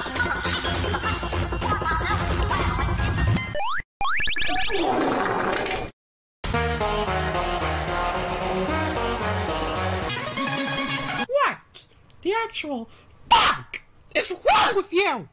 What the actual fuck is wrong with you?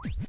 Whoa!